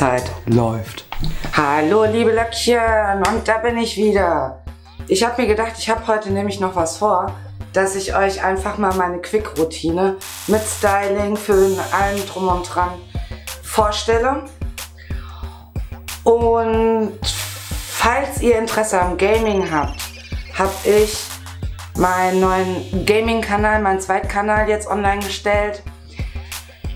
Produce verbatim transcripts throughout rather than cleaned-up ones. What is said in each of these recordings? Zeit läuft. Hallo liebe Löckchen, und da bin ich wieder. Ich habe mir gedacht, ich habe heute nämlich noch was vor, dass ich euch einfach mal meine Quick-Routine mit Styling, Füllen, allem drum und dran vorstelle. Und falls ihr Interesse am Gaming habt, habe ich meinen neuen Gaming-Kanal, meinen Zweitkanal jetzt online gestellt.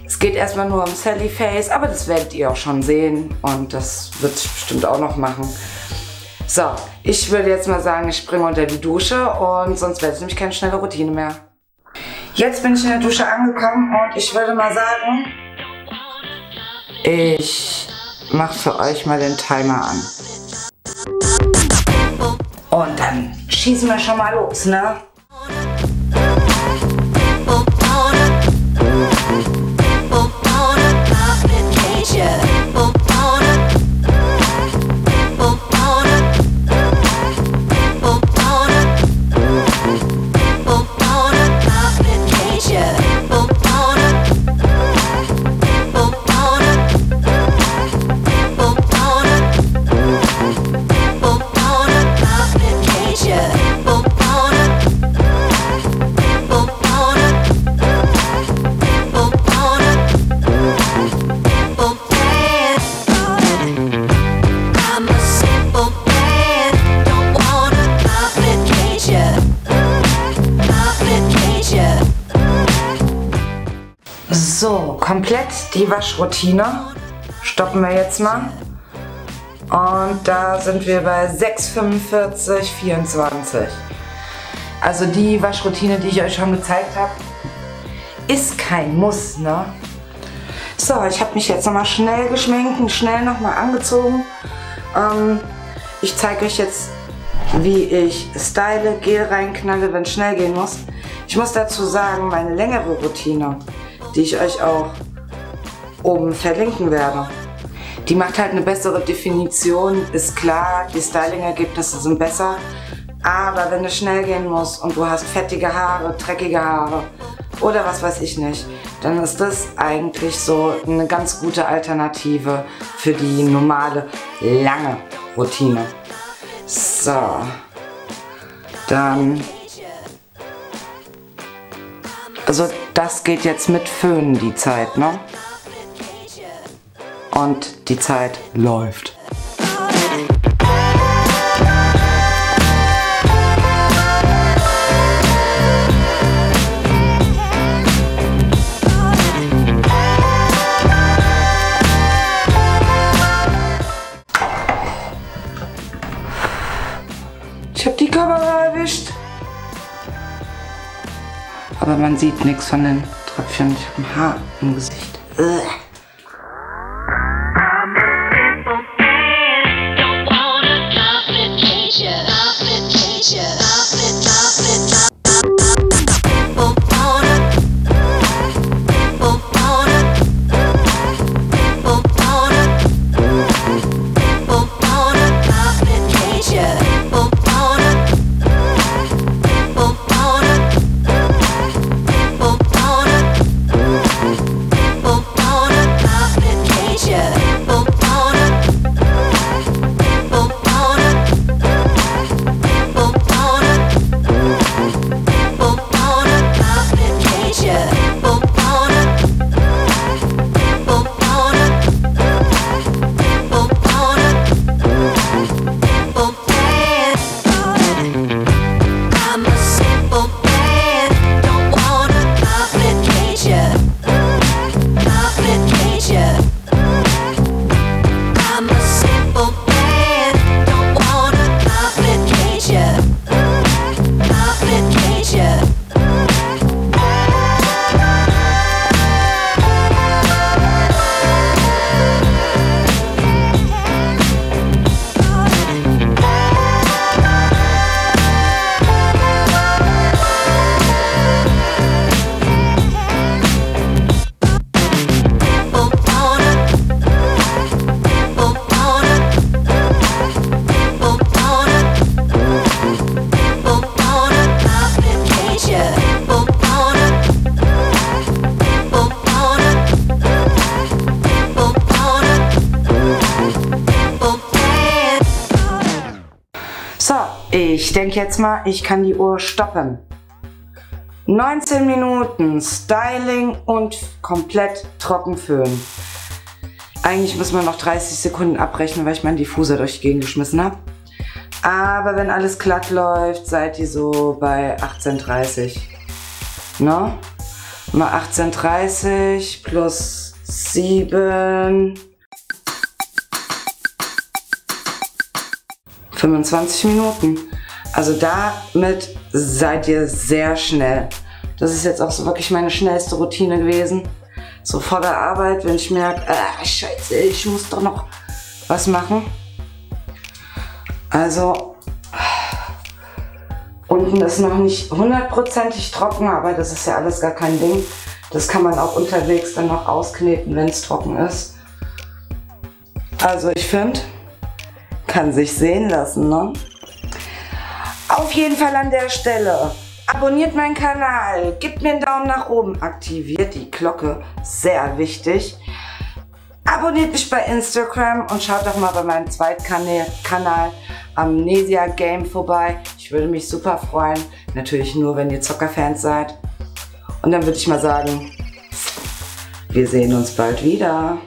Es geht erstmal nur um Sally Face, aber das werdet ihr auch schon sehen und das wird ich bestimmt auch noch machen. So, ich würde jetzt mal sagen, ich springe unter die Dusche und sonst wäre es nämlich keine schnelle Routine mehr. Jetzt bin ich in der Dusche angekommen und ich würde mal sagen, ich mache für euch mal den Timer an. Und dann schießen wir schon mal los, ne? So, komplett die Waschroutine. Stoppen wir jetzt mal. Und da sind wir bei sechs fünfundvierzig vierundzwanzig. Also die Waschroutine, die ich euch schon gezeigt habe, ist kein Muss, ne? So, ich habe mich jetzt nochmal schnell geschminkt und schnell nochmal angezogen. Ähm, ich zeige euch jetzt, wie ich style, Gel reinknalle, wenn es schnell gehen muss. Ich muss dazu sagen, meine längere Routine, die ich euch auch oben verlinken werde. Die macht halt eine bessere Definition, ist klar, die Styling-Ergebnisse sind besser, aber wenn es schnell gehen muss und du hast fettige Haare, dreckige Haare oder was weiß ich nicht, dann ist das eigentlich so eine ganz gute Alternative für die normale, lange Routine. So, dann... Also das geht jetzt mit Föhnen, die Zeit, ne? Und die Zeit läuft. Ich hab die Kamera erwischt. Aber man sieht nichts von den Tröpfchen. Ich habe ein Haar im Gesicht. Ugh. Oh, Ich denke jetzt mal, ich kann die Uhr stoppen. neunzehn Minuten Styling und komplett trocken föhnen. Eigentlich muss man noch dreißig Sekunden abrechnen, weil ich meinen Diffuser durch die Gegend geschmissen habe. Aber wenn alles glatt läuft, seid ihr so bei achtzehn Uhr dreißig. Ne? Mal achtzehn Uhr dreißig plus sieben. fünfundzwanzig Minuten. Also damit seid ihr sehr schnell. Das ist jetzt auch so wirklich meine schnellste Routine gewesen. So vor der Arbeit, wenn ich merke, ah, scheiße, ich muss doch noch was machen. Also, unten ist noch nicht hundertprozentig trocken, aber das ist ja alles gar kein Ding. Das kann man auch unterwegs dann noch auskneten, wenn es trocken ist. Also ich finde, kann sich sehen lassen, ne? Auf jeden Fall an der Stelle. Abonniert meinen Kanal, gebt mir einen Daumen nach oben, aktiviert die Glocke, sehr wichtig. Abonniert mich bei Instagram und schaut doch mal bei meinem Zweitkanal Amnesia Game vorbei. Ich würde mich super freuen, natürlich nur, wenn ihr Zockerfans seid. Und dann würde ich mal sagen, wir sehen uns bald wieder.